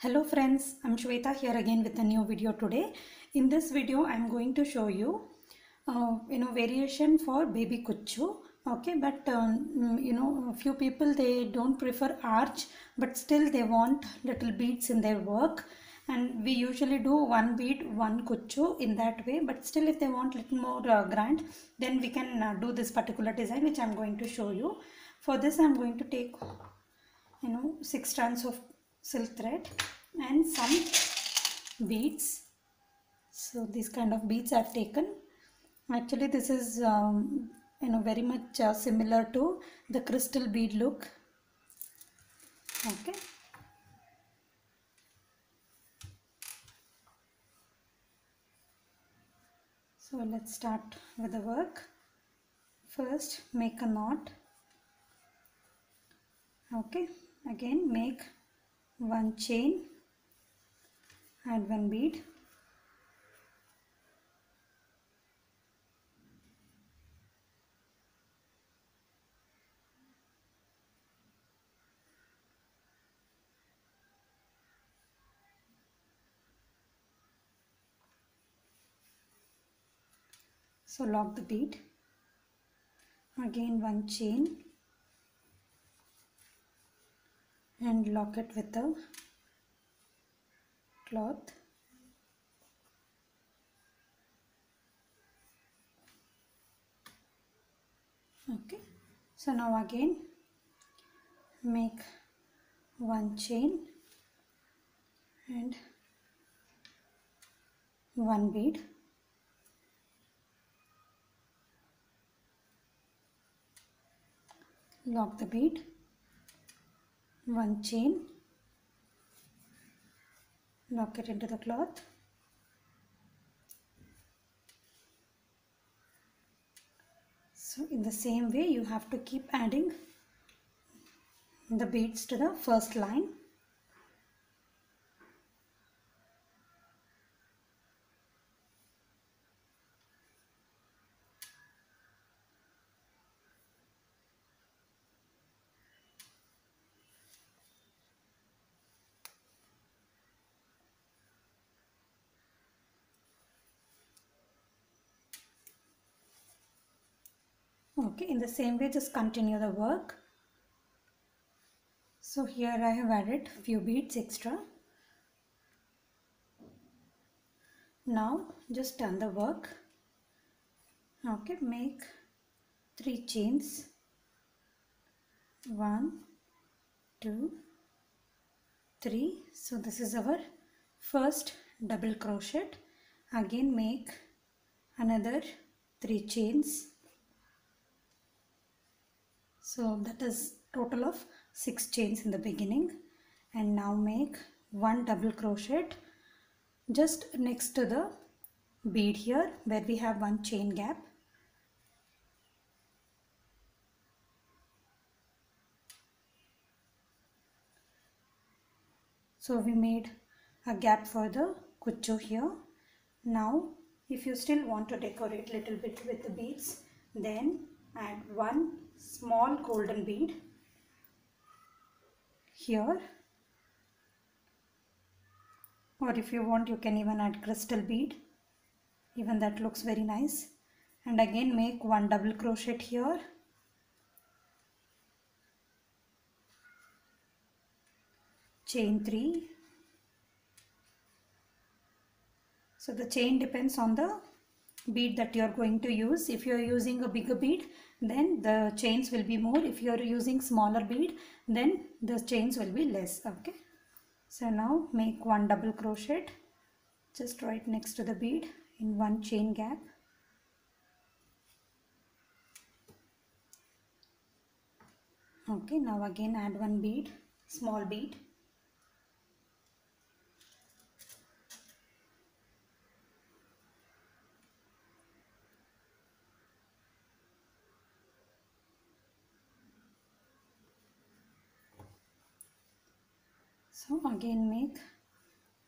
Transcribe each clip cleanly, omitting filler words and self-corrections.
Hello friends, I'm Shweta here again with a new video today. In this video, I'm going to show you, variation for baby kuchu. Okay, but few people, they don't prefer arch, but still they want little beads in their work. And we usually do one bead, one kuchu in that way. But still, if they want little more grand, then we can do this particular design, which I'm going to show you. For this, I'm going to take, 6 strands of silk thread and some beads. So these kind of beads I've taken. Actually, this is very much similar to the crystal bead look. Okay, so let's start with the work. First, make a knot. Okay, again make one chain and one bead. So lock the bead. Again one chain and lock it with a cloth. Okay, so now again make one chain and one bead. Lock the bead. One chain, lock it into the cloth, so in the same way you have to keep adding the beads to the first line. Okay, in the same way just continue the work. So here I have added few beads extra. Now just turn the work. Okay, make 3 chains, 1, 2, 3. So this is our first double crochet. Again make another 3 chains. So that is total of 6 chains in the beginning, and now make 1 double crochet just next to the bead here where we have 1 chain gap. So we made a gap for the kuchu here. Now if you still want to decorate little bit with the beads, then add 1 small golden bead here, or if you want you can even add crystal bead, even that looks very nice. And again make 1 double crochet here, chain 3. So the chain depends on the bead that you are going to use. If you are using a bigger bead, then the chains will be more. If you are using smaller bead, then the chains will be less. Okay, so now make 1 double crochet just right next to the bead in 1 chain gap. Okay, now again add 1 bead, small bead. So again make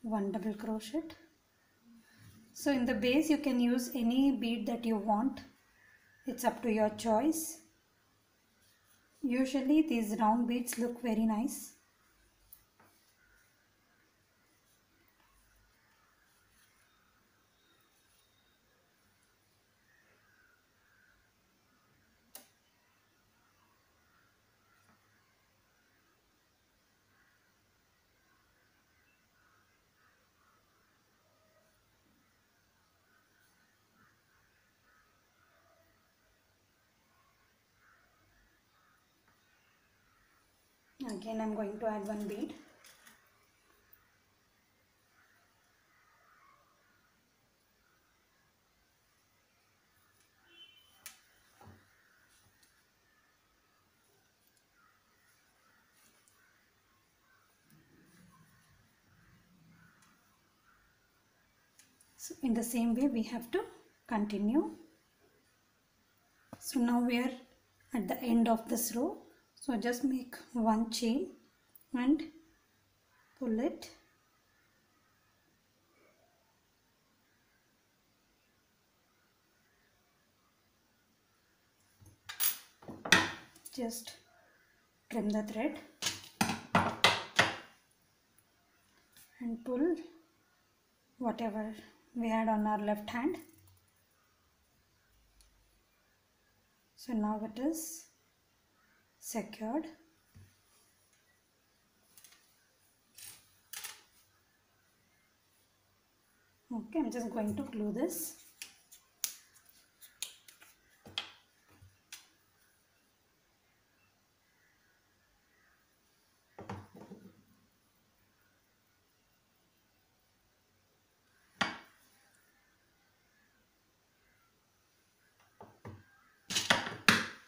1 double crochet. So in the base you can use any bead that you want, it's up to your choice. Usually these round beads look very nice. Again, I'm going to add one bead. So in the same way we have to continue. So now we are at the end of this row. So just make one chain and pull it. Just trim the thread and pull whatever we had on our left hand. So now it is secured. Okay, I'm just going to glue this.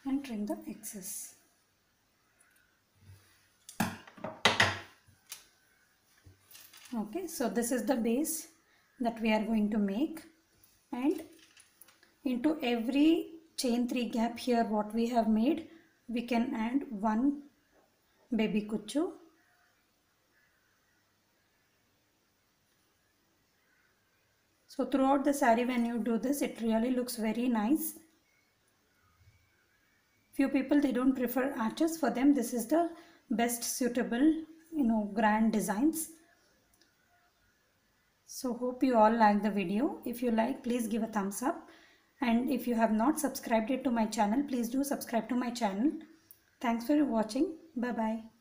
And trim the excess. Okay, so this is the base that we are going to make, and into every chain 3 gap here what we have made, we can add one baby kuchu. So throughout the saree when you do this, it really looks very nice. Few people, they don't prefer arches. For them this is the best suitable, you know, grand designs. So hope you all like the video. If you like, please give a thumbs up, and if you have not subscribed to my channel, please do subscribe to my channel. Thanks for watching. Bye bye.